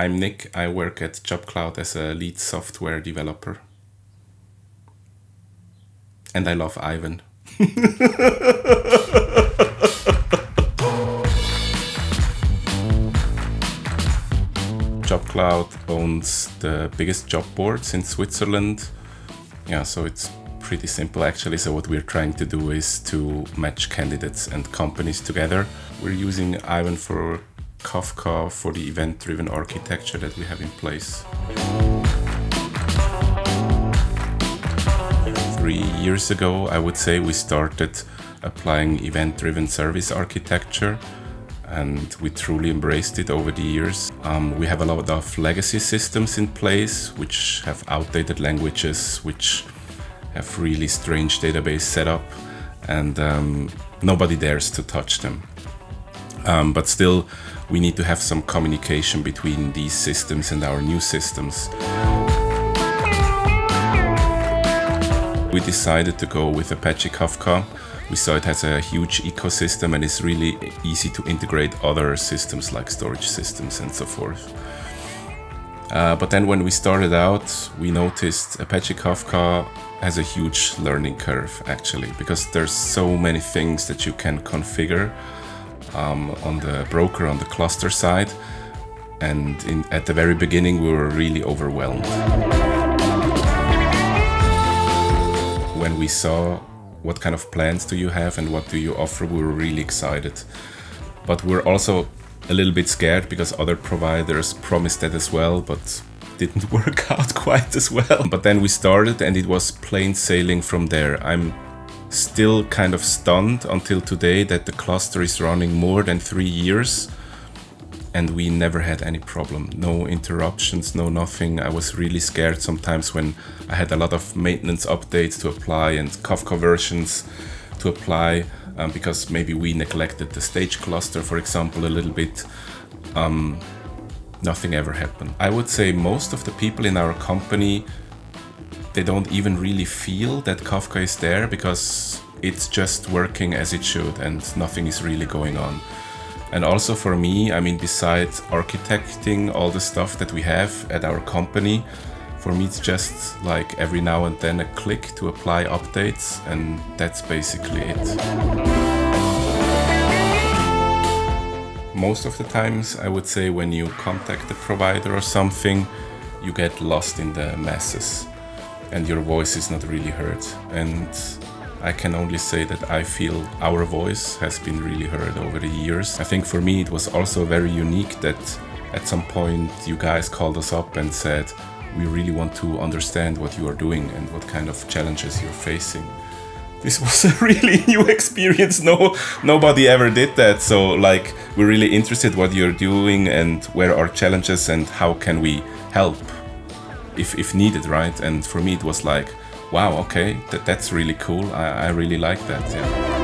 I'm Nick. I work at JobCloud as a lead software developer. And I love Aiven. JobCloud owns the biggest job boards in Switzerland. Yeah, so it's pretty simple actually. So what we're trying to do is to match candidates and companies together. We're using Aiven for Kafka for the event-driven architecture that we have in place. 3 years ago, I would say, we started applying event-driven service architecture, and we truly embraced it over the years. We have a lot of legacy systems in place, which have outdated languages, which have really strange database setup, and nobody dares to touch them. But still, we need to have some communication between these systems and our new systems. We decided to go with Apache Kafka. We saw it has a huge ecosystem and it's really easy to integrate other systems like storage systems and so forth. But then when we started out, we noticed Apache Kafka has a huge learning curve actually, because there's so many things that you can configure on the broker, on the cluster side. And at the very beginning, we were really overwhelmed. When we saw what kind of plans do you have and what do you offer, we were really excited. But we're also a little bit scared because other providers promised that as well, but didn't work out quite as well. But then we started and it was plain sailing from there. I'm still kind of stunned until today that the cluster is running more than 3 years and we never had any problem. No interruptions, no nothing. I was really scared sometimes when I had a lot of maintenance updates to apply and Kafka versions to apply because maybe we neglected the stage cluster, for example, a little bit. Nothing ever happened. I would say most of the people in our company, they don't even really feel that Kafka is there because it's just working as it should and nothing is really going on. And also for me, I mean, besides architecting all the stuff that we have at our company, for me it's just like every now and then a click to apply updates, and that's basically it. Most of the times, I would say when you contact the provider or something, you get lost in the masses. And your voice is not really heard. And I can only say that I feel our voice has been really heard over the years. I think for me it was also very unique that at some point you guys called us up and said, we really want to understand what you are doing and what kind of challenges you're facing. This was a really new experience. Nobody ever did that. So like, we're really interested what you're doing and where are challenges and how can we help. If needed, right? And for me it was like, wow, okay, that's really cool. I really like that, yeah.